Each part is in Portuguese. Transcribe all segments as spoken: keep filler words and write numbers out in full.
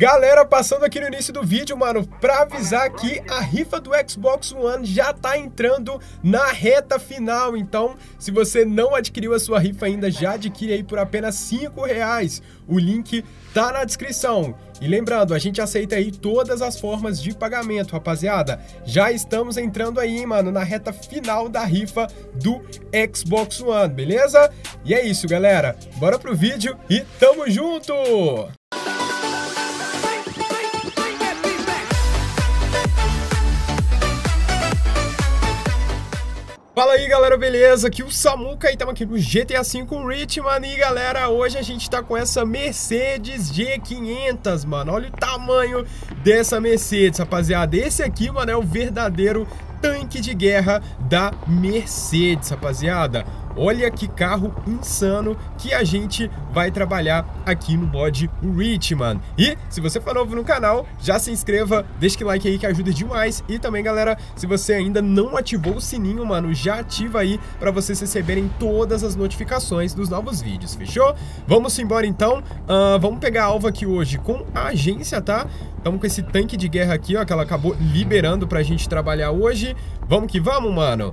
Galera, passando aqui no início do vídeo, mano, pra avisar que a rifa do Xbox One já tá entrando na reta final. Então, se você não adquiriu a sua rifa ainda, já adquire aí por apenas cinco reais. O link tá na descrição. E lembrando, a gente aceita aí todas as formas de pagamento, rapaziada. Já estamos entrando aí, hein, mano, na reta final da rifa do Xbox One, beleza? E é isso, galera. Bora pro vídeo e tamo junto! Fala aí, galera, beleza? Aqui o Samuca e estamos aqui no G T A cinco Richman. E galera, hoje a gente tá com essa Mercedes G quinhentos, mano. Olha o tamanho dessa Mercedes, rapaziada. Esse aqui, mano, é o verdadeiro tanque de guerra da Mercedes, rapaziada. Olha que carro insano que a gente vai trabalhar aqui no mod Richman. E se você for novo no canal, já se inscreva, deixa que like aí que ajuda demais. E também, galera, se você ainda não ativou o sininho, mano, já ativa aí para vocês receberem todas as notificações dos novos vídeos, fechou? Vamos embora então, uh, vamos pegar a alva aqui hoje com a agência, tá? Estamos com esse tanque de guerra aqui, ó, que ela acabou liberando pra gente trabalhar hoje. Vamos que vamos, mano.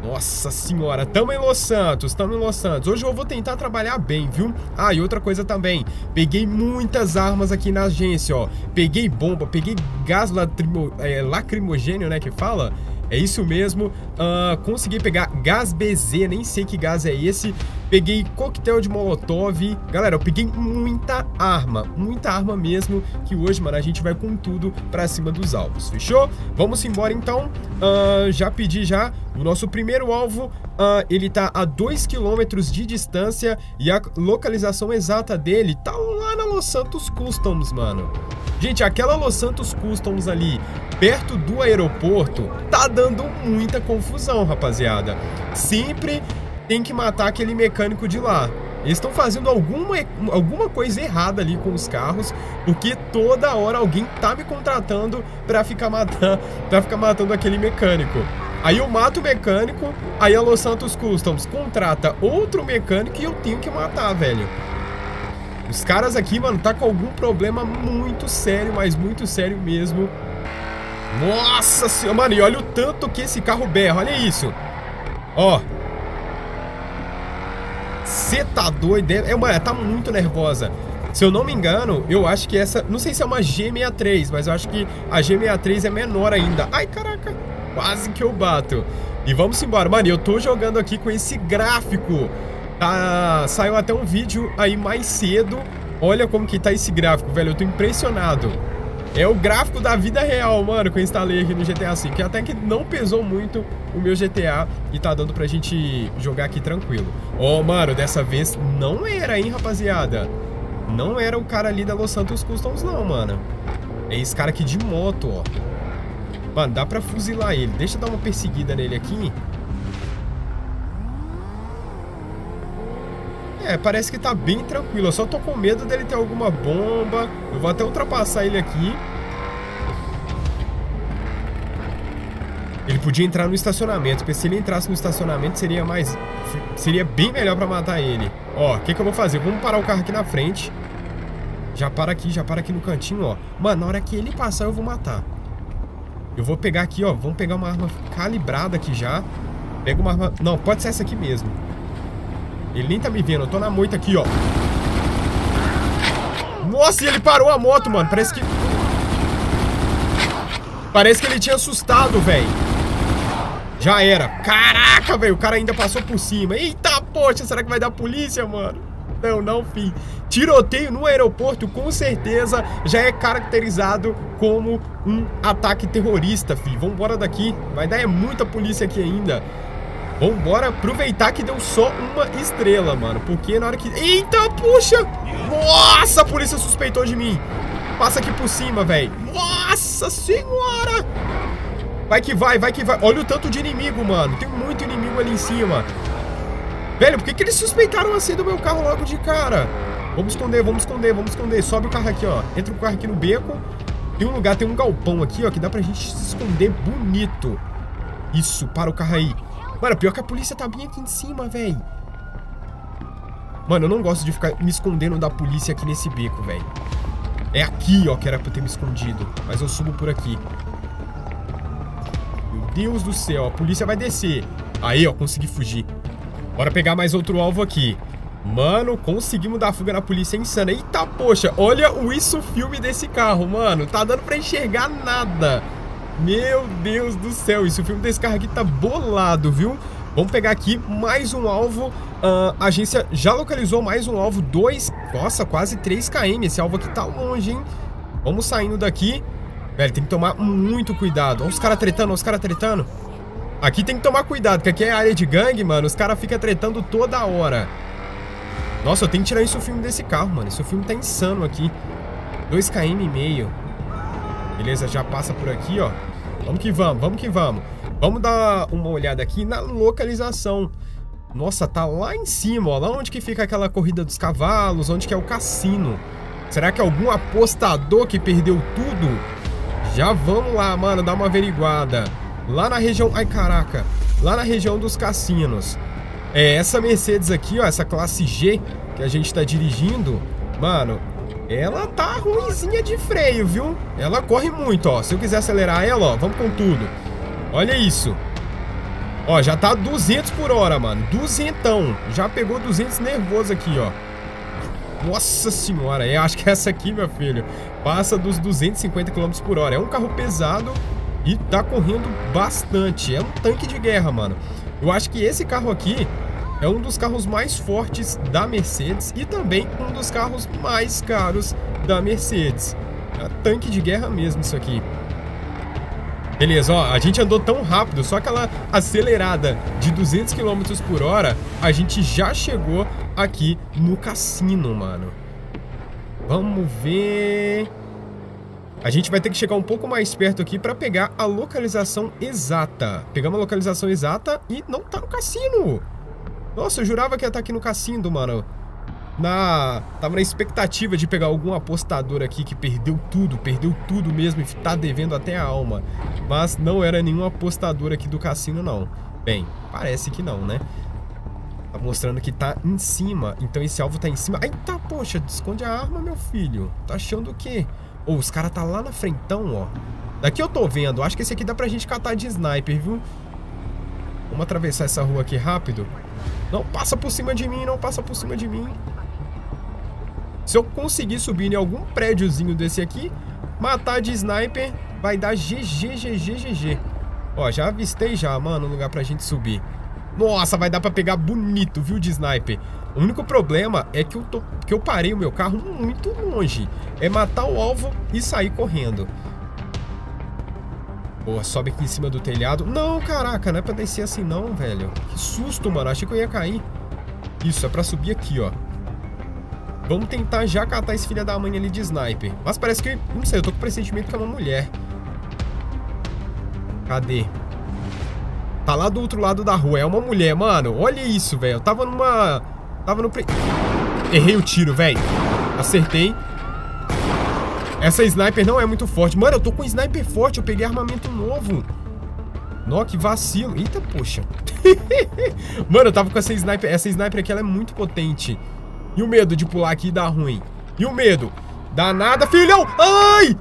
Nossa senhora, tamo em Los Santos, tamo em Los Santos. Hoje eu vou tentar trabalhar bem, viu? Ah, e outra coisa também, peguei muitas armas aqui na agência, ó. Peguei bomba, peguei gás latrimo, é, lacrimogênio, né, que fala? É isso mesmo, uh, consegui pegar gás B Z, nem sei que gás é esse. Peguei coquetel de molotov. Galera, eu peguei muita arma, muita arma mesmo, que hoje, mano, a gente vai com tudo pra cima dos alvos, fechou? Vamos embora então. uh, Já pedi já o nosso primeiro alvo. uh, Ele tá a dois quilômetros de distância e a localização exata dele tá lá na Los Santos Customs, mano. Gente, aquela Los Santos Customs ali, perto do aeroporto, tá dando muita confusão, rapaziada. Sempre tem que matar aquele mecânico de lá. Eles estão fazendo alguma, alguma coisa errada ali com os carros, porque toda hora alguém tá me contratando pra ficar matando, pra ficar matando aquele mecânico. Aí eu mato o mecânico, aí a Los Santos Customs contrata outro mecânico e eu tenho que matar, velho. Os caras aqui, mano, tá com algum problema muito sério, mas muito sério mesmo. Nossa senhora, mano, e olha o tanto que esse carro berra, olha isso. Ó. Cê tá doido, é, mano, tá muito nervosa. Se eu não me engano, eu acho que essa, não sei se é uma G sessenta e três, mas eu acho que a G sessenta e três é menor ainda. Ai, caraca, quase que eu bato. E vamos embora, mano, eu tô jogando aqui com esse gráfico. Ah, saiu até um vídeo aí mais cedo. Olha como que tá esse gráfico, velho. Eu tô impressionado. É o gráfico da vida real, mano, que eu instalei aqui no G T A cinco. Que até que não pesou muito o meu G T A e tá dando pra gente jogar aqui tranquilo. Oh, mano, dessa vez não era, hein, rapaziada. Não era o cara ali da Los Santos Customs, não, mano. É esse cara aqui de moto, ó. Mano, dá pra fuzilar ele. Deixa eu dar uma perseguida nele aqui. É, parece que tá bem tranquilo. Eu só tô com medo dele ter alguma bomba. Eu vou até ultrapassar ele aqui. Ele podia entrar no estacionamento, porque se ele entrasse no estacionamento seria mais... seria bem melhor pra matar ele. Ó, o que que eu vou fazer? Vamos parar o carro aqui na frente. Já para aqui, já para aqui no cantinho, ó. Mano, na hora que ele passar eu vou matar. Eu vou pegar aqui, ó. Vamos pegar uma arma calibrada aqui já. Pega uma arma... não, pode ser essa aqui mesmo. Ele nem tá me vendo, eu tô na moita aqui, ó. Nossa, e ele parou a moto, mano. Parece que... parece que ele tinha assustado, velho. Já era. Caraca, velho, o cara ainda passou por cima. Eita, poxa, será que vai dar polícia, mano? Não, não, filho. Tiroteio no aeroporto, com certeza, já é caracterizado como um ataque terrorista, filho. Vambora daqui. Vai dar é muita polícia aqui ainda. Vambora, aproveitar que deu só uma estrela, mano. Porque na hora que... eita, puxa! Nossa, a polícia suspeitou de mim. Passa aqui por cima, velho. Nossa senhora! Vai que vai, vai que vai. Olha o tanto de inimigo, mano. Tem muito inimigo ali em cima. Velho, por que que eles suspeitaram assim do meu carro logo de cara? Vamos esconder, vamos esconder, vamos esconder. Sobe o carro aqui, ó. Entra o carro aqui no beco. Tem um lugar, tem um galpão aqui, ó, que dá pra gente se esconder bonito. Isso, para o carro aí. Mano, pior que a polícia tá bem aqui em cima, velho. Mano, eu não gosto de ficar me escondendo da polícia aqui nesse beco, velho. É aqui, ó, que era pra eu ter me escondido. Mas eu subo por aqui. Meu Deus do céu, a polícia vai descer. Aí, ó, consegui fugir. Bora pegar mais outro alvo aqui. Mano, conseguimos dar fuga na polícia, é insana. Eita, poxa, olha o isso filme desse carro, mano. Tá dando pra enxergar nada. Meu Deus do céu, isso filme desse carro aqui tá bolado, viu? Vamos pegar aqui mais um alvo. Uh, a agência já localizou mais um alvo. Dois, nossa, quase três quilômetros. Esse alvo aqui tá longe, hein? Vamos saindo daqui. Velho, tem que tomar muito cuidado. Olha os caras tretando, olha os caras tretando. Aqui tem que tomar cuidado, porque aqui é área de gangue, mano. Os caras ficam tretando toda hora. Nossa, eu tenho que tirar isso filme desse carro, mano. Esse filme tá insano aqui. dois quilômetros e meio. Beleza, já passa por aqui, ó. Vamos que vamos, vamos que vamos. Vamos dar uma olhada aqui na localização. Nossa, tá lá em cima, ó. Lá onde que fica aquela corrida dos cavalos, onde que é o cassino. Será que é algum apostador que perdeu tudo? Já vamos lá, mano, dar uma averiguada. Lá na região... Ai, caraca. Lá na região dos cassinos. É, essa Mercedes aqui, ó, essa classe G que a gente tá dirigindo, mano, ela tá ruinzinha de freio, viu? Ela corre muito, ó. Se eu quiser acelerar ela, ó, vamos com tudo. Olha isso. Ó, já tá duzentos por hora, mano. Duzentão. Já pegou duzentos nervoso aqui, ó. Nossa senhora. Eu acho que é essa aqui, meu filho. Passa dos duzentos e cinquenta quilômetros por hora. É um carro pesado e tá correndo bastante. É um tanque de guerra, mano. Eu acho que esse carro aqui é um dos carros mais fortes da Mercedes e também um dos carros mais caros da Mercedes. É tanque de guerra mesmo isso aqui. Beleza, ó, a gente andou tão rápido, só aquela acelerada de duzentos quilômetros por hora, a gente já chegou aqui no cassino, mano. Vamos ver... A gente vai ter que chegar um pouco mais perto aqui para pegar a localização exata. Pegamos a localização exata e não tá no cassino. Nossa, eu jurava que ia estar aqui no cassino, mano. Na... Tava na expectativa de pegar algum apostador aqui que perdeu tudo, perdeu tudo mesmo e tá devendo até a alma. Mas não era nenhum apostador aqui do cassino, não. Bem, parece que não, né? Tá mostrando que tá em cima. Então esse alvo tá em cima. Eita, poxa, esconde a arma, meu filho. Tá achando o quê? Ô, oh, os caras tá lá na frentão, ó. Daqui eu tô vendo. Acho que esse aqui dá pra gente catar de sniper, viu? Vamos atravessar essa rua aqui rápido. Não passa por cima de mim, não passa por cima de mim. Se eu conseguir subir em algum prédiozinho desse aqui, matar de sniper, vai dar G G, G G, G G. Ó, já avistei já, mano, o lugar pra gente subir. Nossa, vai dar pra pegar bonito, viu, de sniper. O único problema é que eu, tô, que eu parei o meu carro muito longe. É matar o alvo e sair correndo. Boa, sobe aqui em cima do telhado. Não, caraca, não é pra descer assim não, velho. Que susto, mano, achei que eu ia cair. Isso, é pra subir aqui, ó. Vamos tentar já catar esse filho da mãe ali de sniper. Mas parece que, não sei, eu tô com o pressentimento que é uma mulher. Cadê? Tá lá do outro lado da rua, é uma mulher, mano. Olha isso, velho, eu tava numa... Tava no... Pre... Errei o tiro, velho. Acertei. Essa sniper não é muito forte. Mano, eu tô com sniper forte, eu peguei armamento novo. Nó, que vacilo. Eita, poxa. Mano, eu tava com essa sniper. Essa sniper aqui, ela é muito potente. E o medo de pular aqui e dar ruim. E o medo. Dá nada, filhão. Ai!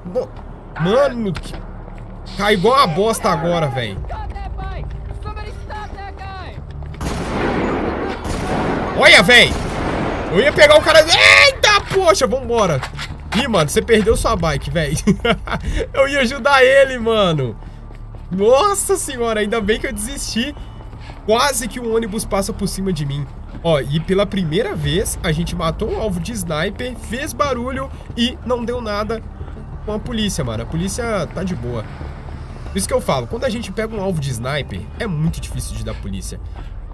Mano, que... Cai igual uma bosta agora, velho. Olha, velho. Eu ia pegar o cara... Eita, poxa, vambora. Ih, mano, você perdeu sua bike, velho. Eu ia ajudar ele, mano. Nossa senhora, ainda bem que eu desisti. Quase que um ônibus passa por cima de mim. Ó, e pela primeira vez, a gente matou o alvo de sniper, fez barulho e não deu nada com a polícia, mano. A polícia tá de boa. Por isso que eu falo, quando a gente pega um alvo de sniper, é muito difícil de dar polícia.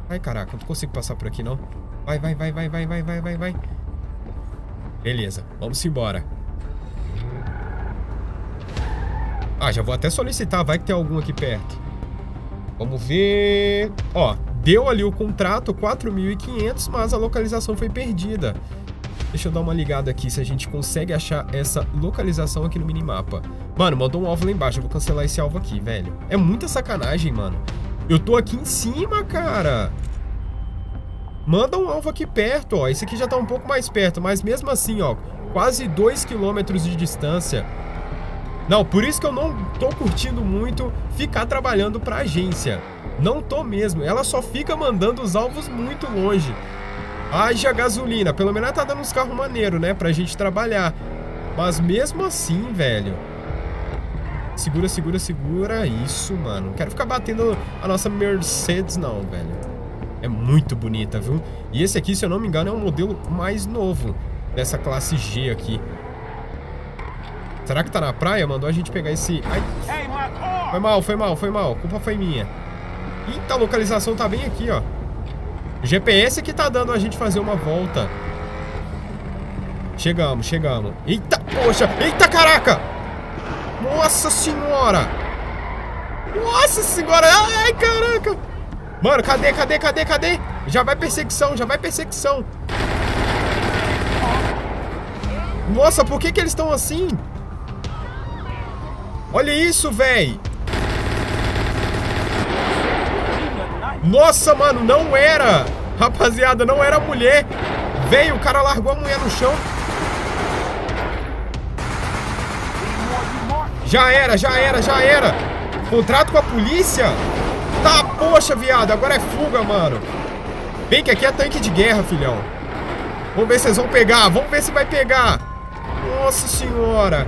Ai, caraca, eu não consigo passar por aqui, não. Vai, vai, vai, vai, vai, vai, vai, vai, vai. Beleza, vamos embora. Ah, já vou até solicitar, vai que tem algum aqui perto. Vamos ver... Ó, deu ali o contrato, quatro mil e quinhentos, mas a localização foi perdida. Deixa eu dar uma ligada aqui, se a gente consegue achar essa localização aqui no minimapa. Mano, mandou um alvo lá embaixo, eu vou cancelar esse alvo aqui, velho. É muita sacanagem, mano. Eu tô aqui em cima, cara. Manda um alvo aqui perto, ó. Esse aqui já tá um pouco mais perto, mas mesmo assim, ó, quase dois quilômetros de distância. Não, por isso que eu não tô curtindo muito ficar trabalhando pra agência. Não tô mesmo. Ela só fica mandando os alvos muito longe. Haja gasolina. Pelo menos ela tá dando uns carros maneiros, né? Pra gente trabalhar. Mas mesmo assim, velho... Segura, segura, segura. Isso, mano. Não quero ficar batendo a nossa Mercedes, não, velho. É muito bonita, viu? E esse aqui, se eu não me engano, é um modelo mais novo dessa classe G aqui. Será que tá na praia? Mandou a gente pegar esse... Ai. Foi mal, foi mal, foi mal. A culpa foi minha. Eita, a localização tá bem aqui, ó. G P S que tá dando a gente fazer uma volta. Chegamos, chegamos. Eita, poxa. Eita, caraca. Nossa senhora. Nossa senhora. Ai, caraca. Mano, cadê, cadê, cadê, cadê? Já vai perseguição, já vai perseguição. Nossa, por que que eles estão assim? Olha isso, véi. Nossa, mano, não era. Rapaziada, não era mulher. Véi, o cara largou a mulher no chão. Já era, já era, já era. Contrato com a polícia? Tá, poxa, viado. Agora é fuga, mano. Bem que aqui é tanque de guerra, filhão. Vamos ver se vocês vão pegar. Vamos ver se vai pegar. Nossa senhora.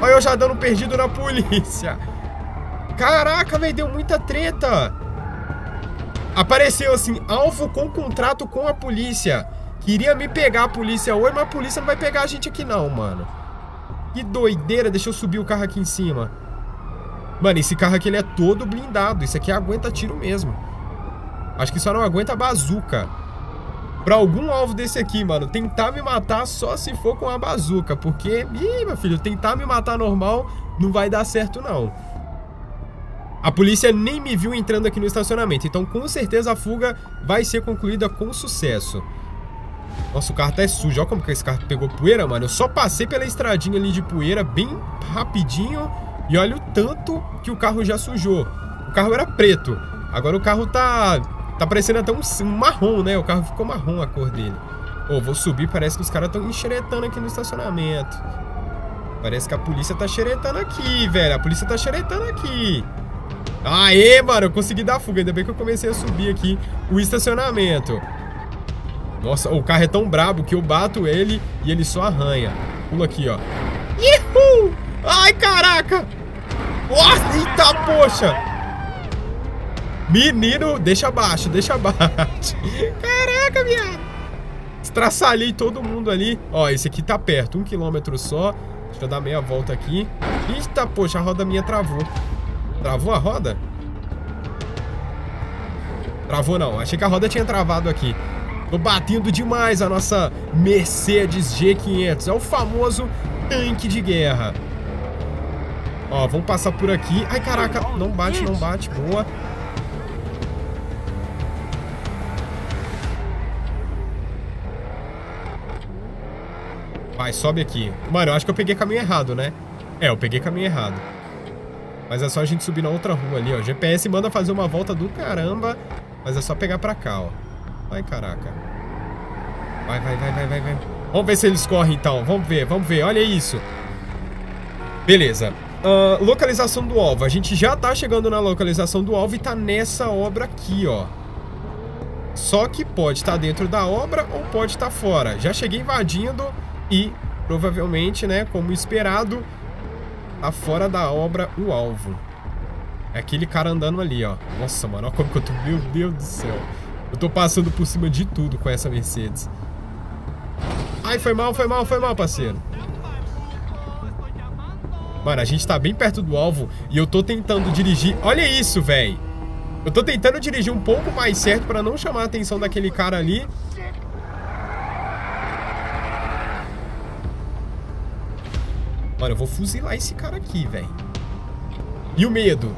Olha eu já dando perdido na polícia. Caraca, velho, deu muita treta. Apareceu assim, alvo com contrato com a polícia. Queria me pegar a polícia hoje, mas a polícia não vai pegar a gente aqui não, mano. Que doideira, deixa eu subir o carro aqui em cima. Mano, esse carro aqui ele é todo blindado. Isso aqui aguenta tiro mesmo. Acho que só não aguenta a bazuca. Pra algum alvo desse aqui, mano, tentar me matar só se for com a bazuca. Porque, ih, meu filho, tentar me matar normal não vai dar certo, não. A polícia nem me viu entrando aqui no estacionamento. Então, com certeza, a fuga vai ser concluída com sucesso. Nossa, o carro tá sujo. Olha como que esse carro pegou poeira, mano. Eu só passei pela estradinha ali de poeira bem rapidinho. E olha o tanto que o carro já sujou. O carro era preto. Agora o carro tá... Tá parecendo até um, um marrom, né? O carro ficou marrom a cor dele. Ô, oh, vou subir. Parece que os caras estão enxeretando aqui no estacionamento. Parece que a polícia tá xeretando aqui, velho. A polícia tá xeretando aqui. Aê, mano. Eu consegui dar fuga. Ainda bem que eu comecei a subir aqui o estacionamento. Nossa, o carro é tão brabo que eu bato ele e ele só arranha. Pula aqui, ó. Ihu! Ai, caraca! Nossa, eita, poxa! Menino, deixa abaixo, deixa abaixo. Caraca, viado. Estraçalhei todo mundo ali. Ó, esse aqui tá perto, um quilômetro só. Deixa eu dar meia volta aqui. Eita, poxa, a roda minha travou. Travou a roda? Travou não, achei que a roda tinha travado aqui. Tô batendo demais a nossa Mercedes G quinhentos. É o famoso tanque de guerra. Ó, vamos passar por aqui. Ai, caraca, não bate, não bate, boa. Vai, sobe aqui. Mano, eu acho que eu peguei caminho errado, né? É, eu peguei caminho errado. Mas é só a gente subir na outra rua ali, ó. G P S manda fazer uma volta do caramba. Mas é só pegar pra cá, ó. Ai, caraca. Vai, vai, vai, vai, vai, vai. Vamos ver se eles correm, então. Vamos ver, vamos ver. Olha isso. Beleza. Uh, localização do alvo. A gente já tá chegando na localização do alvo e tá nessa obra aqui, ó. Só que pode estar dentro da obra ou pode estar fora. Já cheguei invadindo... E, provavelmente, né, como esperado, tá fora da obra o alvo. É aquele cara andando ali, ó. Nossa, mano, olha como que eu tô... Meu Deus do céu. Eu tô passando por cima de tudo com essa Mercedes. Ai, foi mal, foi mal, foi mal, parceiro. Mano, a gente tá bem perto do alvo e eu tô tentando dirigir... Olha isso, velho. Eu tô tentando dirigir um pouco mais certo pra não chamar a atenção daquele cara ali. Mano, eu vou fuzilar esse cara aqui, velho. E o medo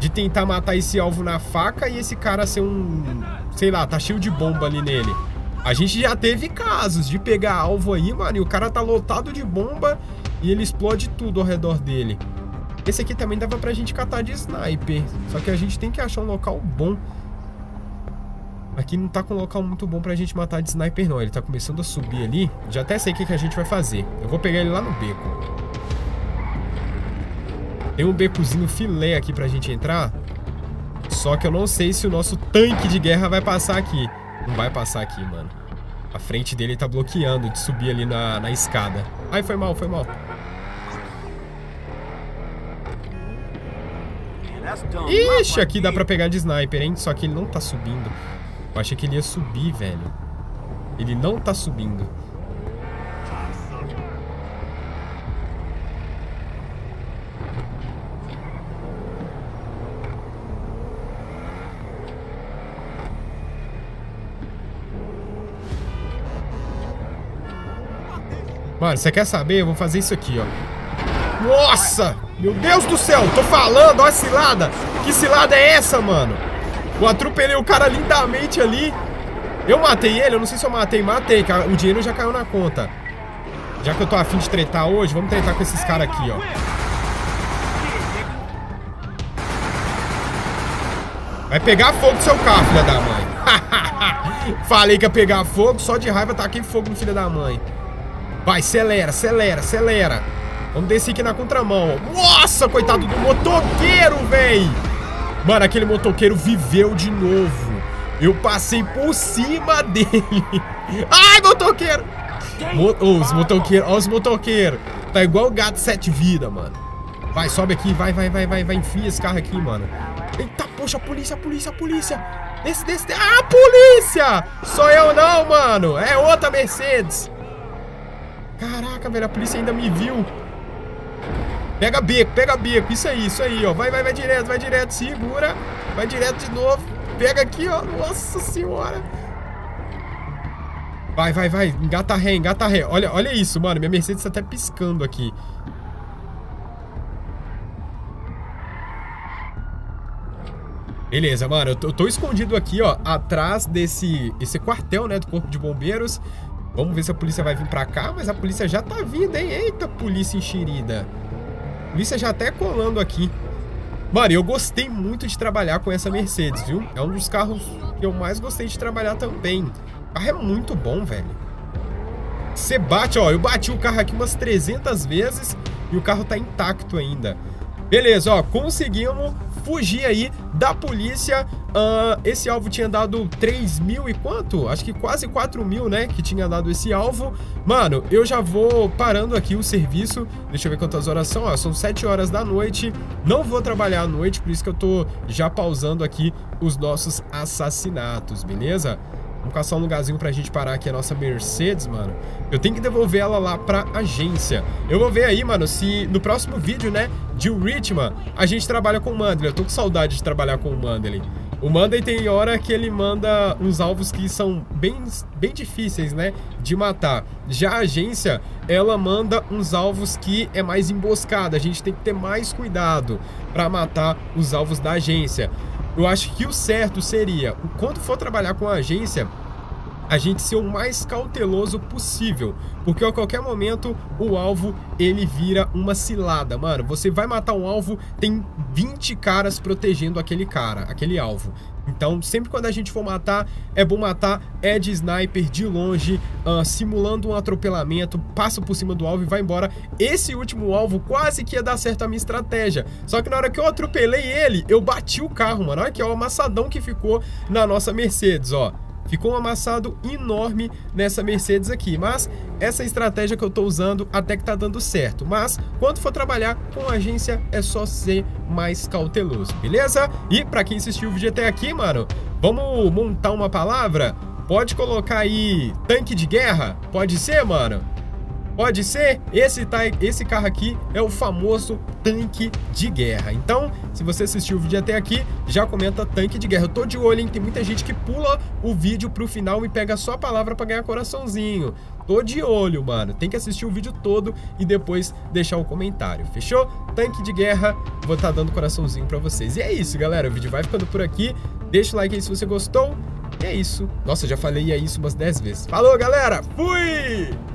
de tentar matar esse alvo na faca e esse cara ser um... Sei lá, tá cheio de bomba ali nele. A gente já teve casos de pegar alvo aí, mano, e o cara tá lotado de bomba e ele explode tudo ao redor dele. Esse aqui também dava pra gente catar de sniper. Só que a gente tem que achar um local bom. Aqui não tá com um local muito bom pra gente matar de sniper não. Ele tá começando a subir ali. Já até sei o que, que a gente vai fazer. Eu vou pegar ele lá no beco. Tem um becozinho filé aqui pra gente entrar. Só que eu não sei se o nosso tanque de guerra vai passar aqui. Não vai passar aqui, mano. A frente dele tá bloqueando de subir ali na, na escada. Ai, foi mal, foi mal. Ixi, aqui dá pra pegar de sniper, hein? Só que ele não tá subindo. Eu achei que ele ia subir, velho. Ele não tá subindo. Mano, você quer saber? Eu vou fazer isso aqui, ó. Nossa! Meu Deus do céu! Tô falando, ó a cilada! Que cilada é essa, mano? Eu atropelei o cara lindamente ali. Eu matei ele? Eu não sei se eu matei. Matei, o dinheiro já caiu na conta. Já que eu tô afim de tretar hoje, vamos tretar com esses caras aqui, ó. Vai pegar fogo do seu carro, filha da mãe. Falei que ia pegar fogo, só de raiva taquei fogo no filho da mãe. Vai, acelera, acelera, acelera. Vamos descer aqui na contramão. Nossa, coitado do motoqueiro, véi. Mano, aquele motoqueiro viveu de novo. Eu passei por cima dele. Ai, motoqueiro. Mo oh, os motoqueiros. Olha os motoqueiros. Tá igual o gato sete vida, mano. Vai, sobe aqui. Vai, vai, vai, vai. Vai, enfia esse carro aqui, mano. Eita, poxa, a polícia, a polícia, a polícia. Desce, desce. Ah, polícia. Sou eu não, mano. É outra Mercedes. Caraca, velho. A polícia ainda me viu. Pega beco, pega beco, isso aí, isso aí, ó. Vai, vai, vai direto, vai direto, segura. Vai direto de novo, pega aqui, ó. Nossa senhora. Vai, vai, vai, engata ré, engata ré. Olha, olha isso, mano, minha Mercedes tá até piscando aqui. Beleza, mano, eu tô, eu tô escondido aqui, ó. Atrás desse esse quartel, né, do Corpo de Bombeiros. Vamos ver se a polícia vai vir pra cá, mas a polícia já tá vindo, hein. Eita, polícia enxerida. Polícia já até colando aqui. Mano, eu gostei muito de trabalhar com essa Mercedes, viu? É um dos carros que eu mais gostei de trabalhar também. O carro é muito bom, velho. Você bate, ó. Eu bati o carro aqui umas trezentas vezes e o carro tá intacto ainda. Beleza, ó. Conseguimos fugir aí da polícia. Uh, esse alvo tinha dado três mil e quanto? Acho que quase quatro mil, né? Que tinha dado esse alvo. Mano, eu já vou parando aqui o serviço. Deixa eu ver quantas horas são. Ó, são sete horas da noite. Não vou trabalhar à noite, por isso que eu tô já pausando aqui os nossos assassinatos, beleza? Vamos caçar um lugarzinho pra gente parar aqui a nossa Mercedes, mano. Eu tenho que devolver ela lá pra agência. Eu vou ver aí, mano, se no próximo vídeo, né, de Richman, a gente trabalha com o Mandley. Eu tô com saudade de trabalhar com o Mandley. O Mandley tem hora que ele manda uns alvos que são bem, bem difíceis, né, de matar. Já a agência, ela manda uns alvos que é mais emboscada. A gente tem que ter mais cuidado pra matar os alvos da agência. Eu acho que o certo seria, quando for trabalhar com a agência, a gente ser o mais cauteloso possível. Porque a qualquer momento, o alvo, ele vira uma cilada, mano. Você vai matar um alvo, tem vinte caras protegendo aquele cara, aquele alvo. Então, sempre quando a gente for matar, é bom matar, é de sniper, de longe, uh, simulando um atropelamento, passa por cima do alvo e vai embora. Esse último alvo quase que ia dar certo a minha estratégia. Só que na hora que eu atropelei ele, eu bati o carro, mano. Olha aqui, ó, o amassadão que ficou na nossa Mercedes, ó. Ficou um amassado enorme nessa Mercedes aqui, mas essa estratégia que eu tô usando até que tá dando certo. Mas quando for trabalhar com a agência é só ser mais cauteloso, beleza? E pra quem assistiu o vídeo até aqui, mano, vamos montar uma palavra? Pode colocar aí tanque de guerra? Pode ser, mano? Pode ser? Esse, tá, esse carro aqui é o famoso tanque de guerra. Então, se você assistiu o vídeo até aqui, já comenta tanque de guerra. Eu tô de olho, hein? Tem muita gente que pula o vídeo pro final e pega só a palavra pra ganhar coraçãozinho. Tô de olho, mano. Tem que assistir o vídeo todo e depois deixar o comentário, fechou? Tanque de guerra, vou tá dando coraçãozinho pra vocês. E é isso, galera. O vídeo vai ficando por aqui. Deixa o like aí se você gostou. E é isso. Nossa, já falei é isso umas dez vezes. Falou, galera! Fui!